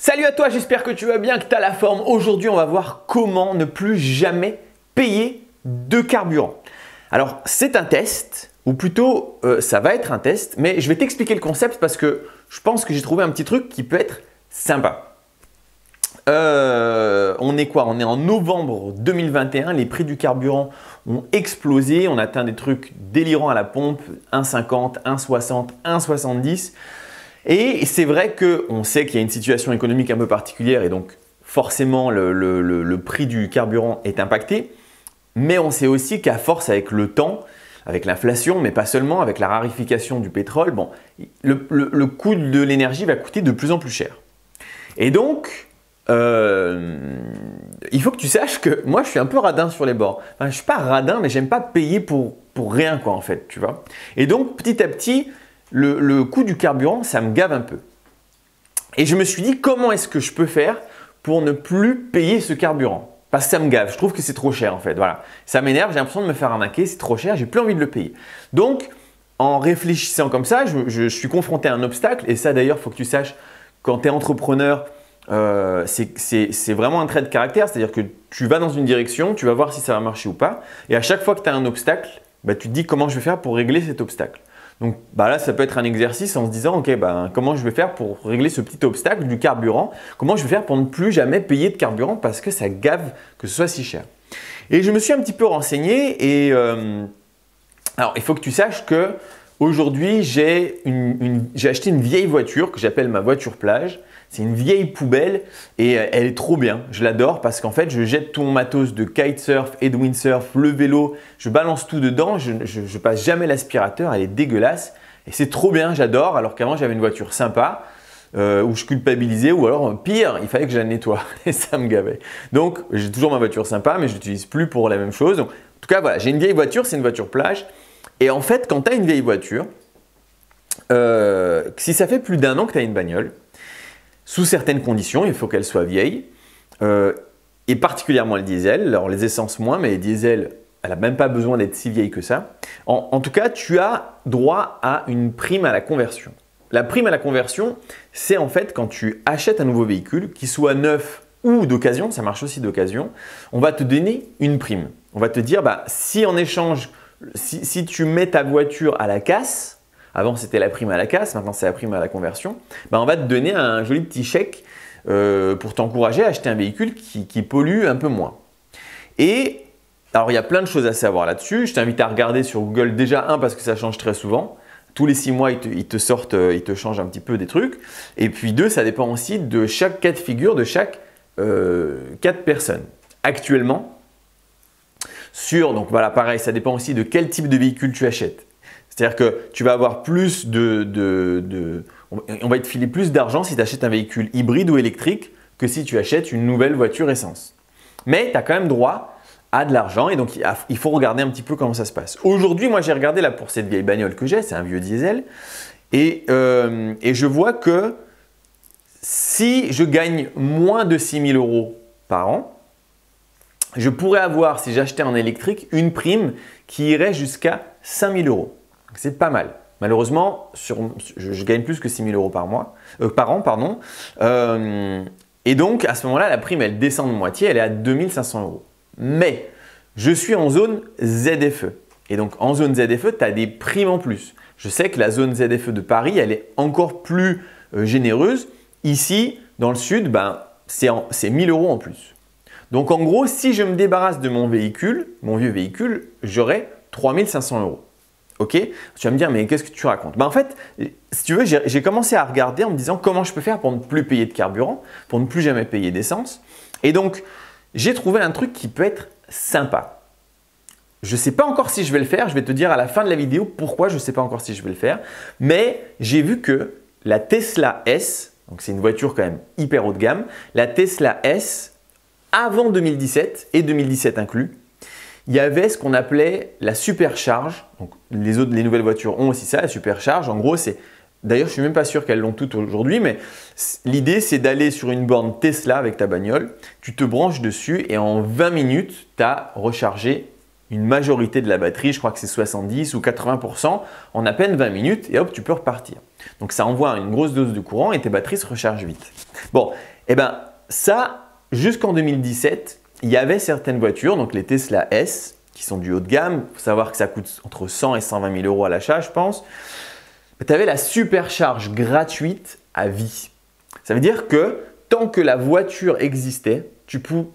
Salut à toi, j'espère que tu vas bien, que tu as la forme. Aujourd'hui, on va voir comment ne plus jamais payer de carburant. Alors, c'est un test, ou plutôt, ça va être un test, mais je vais t'expliquer le concept parce que je pense que j'ai trouvé un petit truc qui peut être sympa. On est quoi? On est en novembre 2021, les prix du carburant ont explosé, on atteint des trucs délirants à la pompe, 1,50, 1,60, 1,70. Et c'est vrai qu'on sait qu'il y a une situation économique un peu particulière et donc forcément le prix du carburant est impacté. Mais on sait aussi qu'à force avec le temps, avec l'inflation, mais pas seulement, avec la raréfication du pétrole, bon, le coût de l'énergie va coûter de plus en plus cher. Et donc, il faut que tu saches que moi, je suis un peu radin sur les bords. Enfin, je ne suis pas radin, mais j'aime pas payer pour rien, quoi, en fait, tu vois. Et donc, petit à petit… Le coût du carburant, ça me gave un peu. Et je me suis dit, comment est-ce que je peux faire pour ne plus payer ce carburant? Parce que ça me gave, je trouve que c'est trop cher en fait. Voilà. Ça m'énerve, j'ai l'impression de me faire arnaquer, c'est trop cher, j'ai plus envie de le payer. Donc, en réfléchissant comme ça, je suis confronté à un obstacle. Et ça d'ailleurs, il faut que tu saches, quand tu es entrepreneur, c'est vraiment un trait de caractère. C'est-à-dire que tu vas dans une direction, tu vas voir si ça va marcher ou pas. Et à chaque fois que tu as un obstacle, bah, tu te dis comment je vais faire pour régler cet obstacle. Donc bah là, ça peut être un exercice en se disant, ok, bah, comment je vais faire pour régler ce petit obstacle du carburant? Comment je vais faire pour ne plus jamais payer de carburant parce que ça gave que ce soit si cher? Et je me suis un petit peu renseigné et alors il faut que tu saches que aujourd'hui, j'ai acheté une vieille voiture que j'appelle ma voiture plage. C'est une vieille poubelle et elle est trop bien. Je l'adore parce qu'en fait, je jette tout mon matos de kitesurf et de windsurf, le vélo. Je balance tout dedans. Je passe jamais l'aspirateur. Elle est dégueulasse et c'est trop bien. J'adore. Alors qu'avant, j'avais une voiture sympa où je culpabilisais ou alors pire, il fallait que je la nettoie et ça me gavait. Donc, j'ai toujours ma voiture sympa mais je l'utilise plus pour la même chose. Donc, en tout cas, voilà, j'ai une vieille voiture. C'est une voiture plage et en fait, quand tu as une vieille voiture, si ça fait plus d'1 an que tu as une bagnole, sous certaines conditions, il faut qu'elle soit vieille et particulièrement le diesel. Alors les essences moins, mais les diesels, elle n'a même pas besoin d'être si vieille que ça. En tout cas, tu as droit à une prime à la conversion. La prime à la conversion, c'est en fait quand tu achètes un nouveau véhicule, qu'il soit neuf ou d'occasion, ça marche aussi d'occasion, on va te donner une prime. On va te dire, bah, si en échange, si tu mets ta voiture à la casse, avant, c'était la prime à la casse, maintenant c'est la prime à la conversion. Ben, on va te donner un joli petit chèque pour t'encourager à acheter un véhicule qui pollue un peu moins. Et alors, il y a plein de choses à savoir là-dessus. Je t'invite à regarder sur Google déjà parce que ça change très souvent. Tous les 6 mois, ils te changent un petit peu des trucs. Et puis 2, ça dépend aussi de chaque cas de figure, de chaque cas de personne. Actuellement, donc voilà, pareil, ça dépend aussi de quel type de véhicule tu achètes. C'est-à-dire que tu vas avoir plus on va te filer plus d'argent si tu achètes un véhicule hybride ou électrique que si tu achètes une nouvelle voiture essence. Mais tu as quand même droit à de l'argent et donc il faut regarder un petit peu comment ça se passe. Aujourd'hui, moi j'ai regardé là pour cette vieille bagnole que j'ai, c'est un vieux diesel et je vois que si je gagne moins de 6 000 € par an, je pourrais avoir, si j'achetais en électrique, une prime qui irait jusqu'à 5 000 €. C'est pas mal. Malheureusement, je gagne plus que 6 000 € par an. Pardon. Et donc, à ce moment-là, la prime, elle descend de moitié. Elle est à 2 500 €. Mais je suis en zone ZFE. Et donc, en zone ZFE, tu as des primes en plus. Je sais que la zone ZFE de Paris, elle est encore plus généreuse. Ici, dans le sud, ben, c'est 1 000 € en plus. Donc, en gros, si je me débarrasse de mon véhicule, mon vieux véhicule, j'aurai 3 500 €. Ok, tu vas me dire, mais qu'est-ce que tu racontes? Ben en fait, si tu veux, j'ai commencé à regarder en me disant comment je peux faire pour ne plus payer de carburant, pour ne plus jamais payer d'essence. Et donc, j'ai trouvé un truc qui peut être sympa. Je ne sais pas encore si je vais le faire. Je vais te dire à la fin de la vidéo pourquoi je ne sais pas encore si je vais le faire. Mais j'ai vu que la Tesla S, donc c'est une voiture quand même hyper haut de gamme, la Tesla S, avant 2017 et 2017 inclus, il y avait ce qu'on appelait la supercharge. Donc, les nouvelles voitures ont aussi ça, la supercharge. En gros, c'est… D'ailleurs, je ne suis même pas sûr qu'elles l'ont toutes aujourd'hui, mais l'idée, c'est d'aller sur une borne Tesla avec ta bagnole. Tu te branches dessus et en 20 minutes, tu as rechargé une majorité de la batterie, je crois que c'est 70 ou 80%, en à peine 20 minutes et hop, tu peux repartir. Donc ça envoie une grosse dose de courant et tes batteries se rechargent vite. Bon, et bien ça, jusqu'en 2017, il y avait certaines voitures, donc les Tesla S, qui sont du haut de gamme, il faut savoir que ça coûte entre 100 et 120 000 euros à l'achat, je pense. Tu avais la supercharge gratuite à vie. Ça veut dire que tant que la voiture existait, tu peux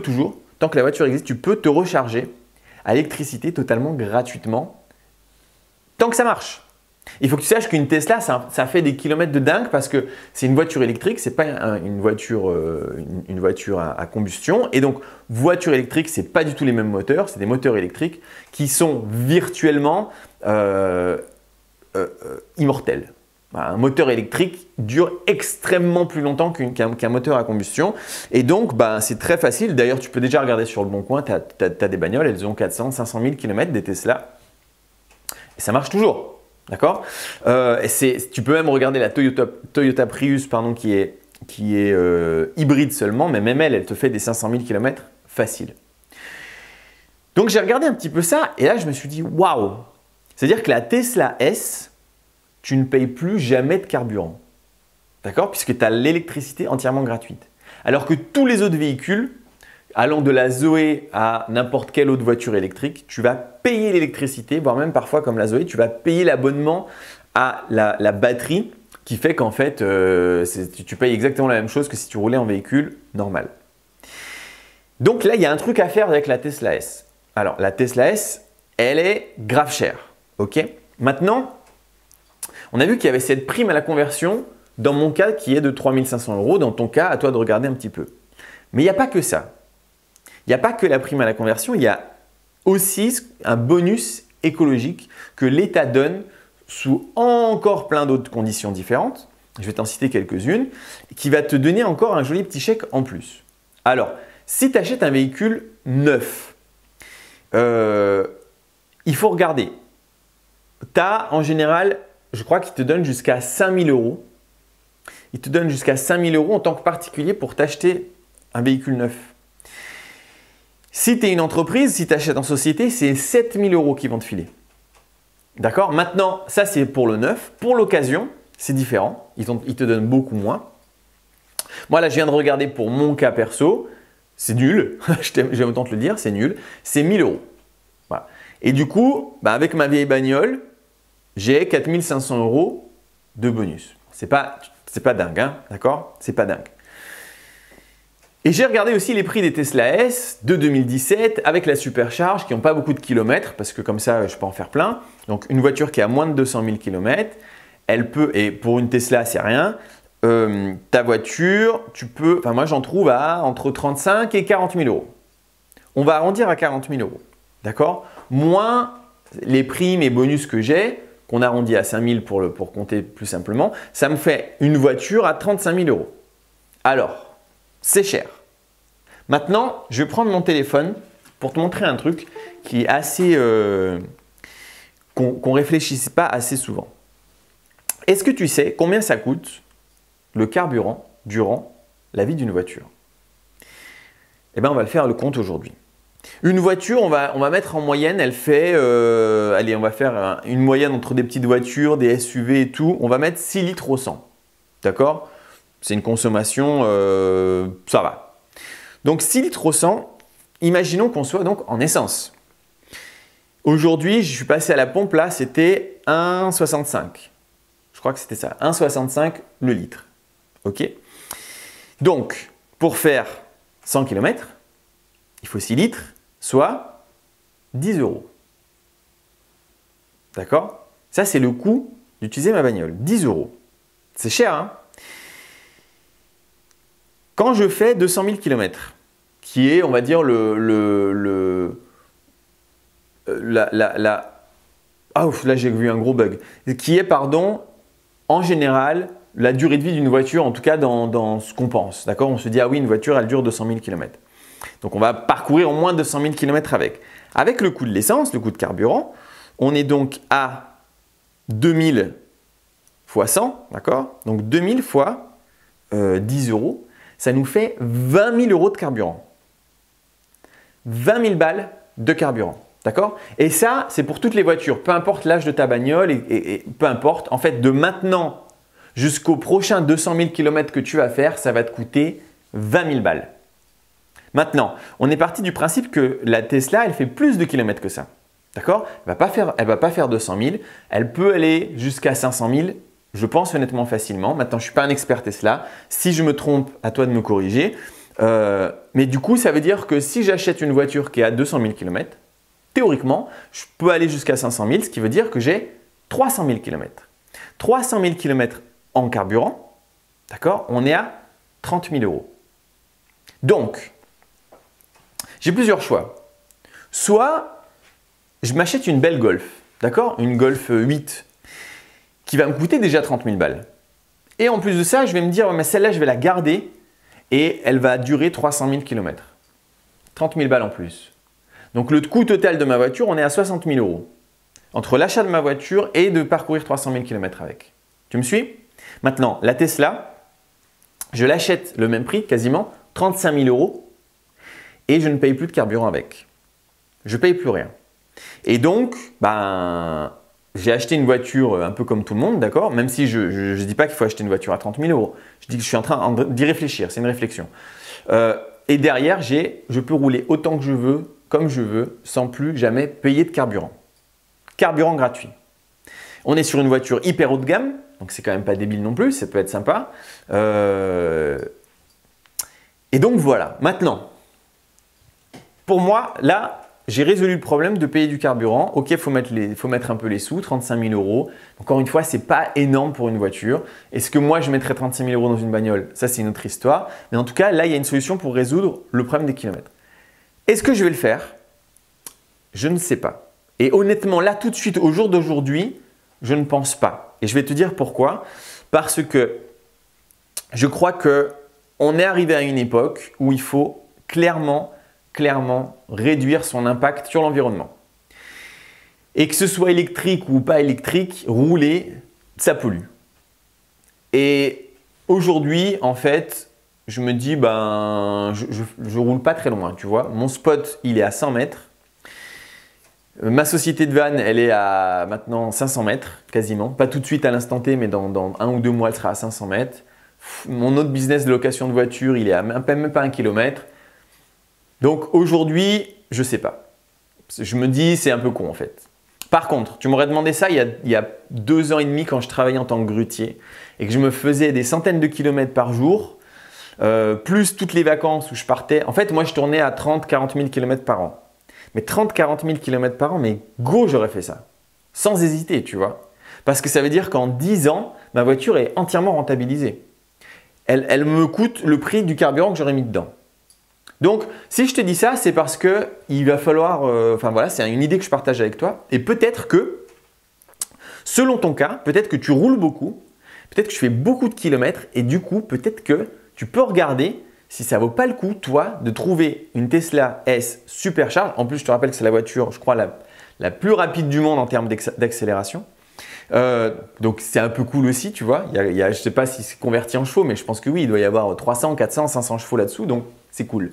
toujours, tant que la voiture existe, tu peux te recharger à l'électricité totalement gratuitement, tant que ça marche. Il faut que tu saches qu'une Tesla, ça fait des kilomètres de dingue parce que c'est une voiture électrique, c'est pas une voiture à combustion. Et donc, voiture électrique, c'est pas du tout les mêmes moteurs, c'est des moteurs électriques qui sont virtuellement immortels. Un moteur électrique dure extrêmement plus longtemps qu'un moteur à combustion. Et donc, c'est très facile. D'ailleurs, tu peux déjà regarder sur le Bon Coin, tu as des bagnoles, elles ont 400, 500 000 km, des Tesla. Et ça marche toujours. D'accord, tu peux même regarder la Toyota Prius pardon, qui est hybride seulement, mais même elle te fait des 500 000 km facile. Donc j'ai regardé un petit peu ça et là je me suis dit waouh, c'est-à-dire que la Tesla S, tu ne payes plus jamais de carburant. D'accord, puisque tu as l'électricité entièrement gratuite. Alors que tous les autres véhicules, allant de la Zoé à n'importe quelle autre voiture électrique, tu vas payer l'électricité, voire même parfois comme la Zoé, tu vas payer l'abonnement à la batterie qui fait qu'en fait, tu payes exactement la même chose que si tu roulais en véhicule normal. Donc là, il y a un truc à faire avec la Tesla S. Alors, la Tesla S, elle est grave chère. Ok. Maintenant, on a vu qu'il y avait cette prime à la conversion dans mon cas qui est de 3500 euros. Dans ton cas, à toi de regarder un petit peu. Mais il n'y a pas que ça. Il n'y a pas que la prime à la conversion, il y a aussi un bonus écologique que l'État donne sous encore plein d'autres conditions différentes. Je vais t'en citer quelques-unes, qui va te donner encore un joli petit chèque en plus. Alors, si tu achètes un véhicule neuf, il faut regarder. Tu as en général, je crois qu'ils te donnent jusqu'à 5000 euros. Ils te donnent jusqu'à 5000 euros en tant que particulier pour t'acheter un véhicule neuf. Si tu es une entreprise, si tu achètes en société, c'est 7000 euros qui vont te filer. D'accord? Maintenant, ça c'est pour le neuf. Pour l'occasion, c'est différent. Ils te donnent beaucoup moins. Moi là, je viens de regarder pour mon cas perso. C'est nul. J'ai autant te le dire, c'est nul. C'est 1000 euros. Voilà. Et du coup, avec ma vieille bagnole, j'ai 4500 euros de bonus. C'est pas dingue, hein? D'accord? C'est pas dingue. Et j'ai regardé aussi les prix des Tesla S de 2017 avec la supercharge qui n'ont pas beaucoup de kilomètres parce que comme ça, je peux en faire plein. Donc, une voiture qui a moins de 200 000 km, elle peut, et pour une Tesla, c'est rien, ta voiture, tu peux, enfin moi, j'en trouve à entre 35 et 40 000 euros. On va arrondir à 40 000 euros, d'accord? Moins les primes et bonus que j'ai, qu'on arrondit à 5 000 pour compter plus simplement, ça me fait une voiture à 35 000 euros. Alors, c'est cher. Maintenant, je vais prendre mon téléphone pour te montrer un truc qui est assez… qu'on ne réfléchisse pas assez souvent. Est-ce que tu sais combien ça coûte le carburant durant la vie d'une voiture? Eh bien, on va le faire le compte aujourd'hui. Une voiture, on va mettre en moyenne, elle fait… allez, on va faire une moyenne entre des petites voitures, des SUV et tout. On va mettre 6 litres au 100. D'accord? C'est une consommation, ça va. Donc 6 litres au 100, imaginons qu'on soit donc en essence. Aujourd'hui, je suis passé à la pompe, là, c'était 1,65. Je crois que c'était ça, 1,65 le litre. OK. Donc, pour faire 100 km, il faut 6 litres, soit 10 euros. D'accord? Ça, c'est le coût d'utiliser ma bagnole, 10 euros. C'est cher, hein? Quand je fais 200 000 km, qui est, on va dire, ah ouf, là j'ai vu un gros bug. Qui est, pardon, en général, la durée de vie d'une voiture, en tout cas dans ce qu'on pense. D'accord? On se dit, ah oui, une voiture, elle dure 200 000 km. Donc, on va parcourir au moins 200 000 km avec. Avec le coût de l'essence, le coût de carburant, on est donc à 2000 fois 100, d'accord? Donc, 2000 fois 10 euros. Ça nous fait 20 000 euros de carburant. 20 000 balles de carburant. D'accord? Et ça, c'est pour toutes les voitures, peu importe l'âge de ta bagnole et peu importe. En fait, de maintenant jusqu'au prochain 200 000 km que tu vas faire, ça va te coûter 20 000 balles. Maintenant, on est parti du principe que la Tesla, elle fait plus de kilomètres que ça. D'accord? Elle ne va pas faire 200 000. Elle peut aller jusqu'à 500 000, je pense honnêtement facilement. Maintenant, je ne suis pas un expert Tesla. Si je me trompe, à toi de me corriger. Mais du coup, ça veut dire que si j'achète une voiture qui est à 200 000 km, théoriquement, je peux aller jusqu'à 500 000, ce qui veut dire que j'ai 300 000 km. 300 000 km en carburant, d'accord, on est à 30 000 euros. Donc, j'ai plusieurs choix. Soit, je m'achète une belle Golf, d'accord, une Golf 8 qui va me coûter déjà 30 000 balles. Et en plus de ça, je vais me dire, mais celle-là, je vais la garder et elle va durer 300 000 km. 30 000 balles en plus. Donc, le coût total de ma voiture, on est à 60 000 euros. Entre l'achat de ma voiture et de parcourir 300 000 km avec. Tu me suis? Maintenant, la Tesla, je l'achète le même prix, quasiment 35 000 euros et je ne paye plus de carburant avec. Je ne paye plus rien. Et donc, ben, j'ai acheté une voiture un peu comme tout le monde, d'accord? Même si je ne dis pas qu'il faut acheter une voiture à 30 000 euros. Je dis que je suis en train d'y réfléchir, c'est une réflexion. Et derrière, je peux rouler autant que je veux, comme je veux, sans plus jamais payer de carburant. Carburant gratuit. On est sur une voiture hyper haut de gamme, donc c'est quand même pas débile non plus, ça peut être sympa. Et donc voilà, maintenant, pour moi, là, j'ai résolu le problème de payer du carburant. Ok, il faut mettre un peu les sous, 35 000 euros. Encore une fois, ce n'est pas énorme pour une voiture. Est-ce que moi, je mettrais 35 000 euros dans une bagnole? Ça, c'est une autre histoire. Mais en tout cas, là, il y a une solution pour résoudre le problème des kilomètres. Est-ce que je vais le faire? Je ne sais pas. Et honnêtement, là, tout de suite, au jour d'aujourd'hui, je ne pense pas. Et je vais te dire pourquoi. Parce que je crois qu'on est arrivé à une époque où il faut clairement réduire son impact sur l'environnement. Et que ce soit électrique ou pas électrique, rouler, ça pollue. Et aujourd'hui, en fait, je me dis, ben, je roule pas très loin, tu vois. Mon spot, il est à 100 mètres. Ma société de van, elle est à maintenant 500 mètres, quasiment. Pas tout de suite à l'instant T, mais dans un ou deux mois, elle sera à 500 mètres. Mon autre business de location de voiture, il est à même pas 1 km. Donc aujourd'hui, je sais pas. Je me dis, c'est un peu con en fait. Par contre, tu m'aurais demandé ça il y a 2 ans et demi quand je travaillais en tant que grutier et que je me faisais des centaines de kilomètres par jour. Plus toutes les vacances où je partais. En fait, moi, je tournais à 30-40 000 km par an. Mais 30-40 000 km par an, mais go, j'aurais fait ça. Sans hésiter, tu vois. Parce que ça veut dire qu'en 10 ans, ma voiture est entièrement rentabilisée. Elle me coûte le prix du carburant que j'aurais mis dedans. Donc, si je te dis ça, c'est parce que il va falloir… enfin voilà, c'est une idée que je partage avec toi. Et peut-être que, selon ton cas, peut-être que tu roules beaucoup, peut-être que tu fais beaucoup de kilomètres et du coup, peut-être que… Tu peux regarder si ça ne vaut pas le coup, toi, de trouver une Tesla S supercharge. En plus, je te rappelle que c'est la voiture, je crois, la plus rapide du monde en termes d'accélération. Donc, c'est un peu cool aussi, tu vois. Je ne sais pas si c'est converti en chevaux, mais je pense que oui, il doit y avoir 300, 400, 500 chevaux là-dessous. Donc, c'est cool.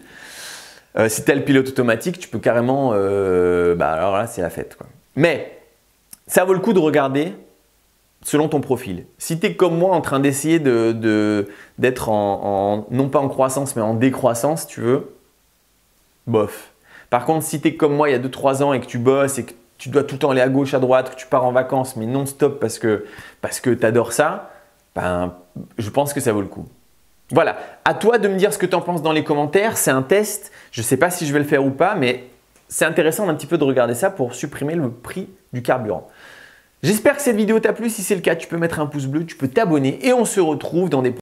Si tu as le pilote automatique, tu peux carrément… alors là, c'est la fête, quoi. Mais ça vaut le coup de regarder… Selon ton profil. Si tu es comme moi en train d'essayer d'être non pas en croissance, mais en décroissance, tu veux, bof. Par contre, si tu es comme moi il y a 2-3 ans et que tu bosses et que tu dois tout le temps aller à gauche, à droite, que tu pars en vacances, mais non-stop parce que tu adores ça, ben, je pense que ça vaut le coup. Voilà. À toi de me dire ce que tu en penses dans les commentaires. C'est un test. Je ne sais pas si je vais le faire ou pas, mais c'est intéressant d'un petit peu de regarder ça pour supprimer le prix du carburant. J'espère que cette vidéo t'a plu. Si c'est le cas, tu peux mettre un pouce bleu, tu peux t'abonner et on se retrouve dans des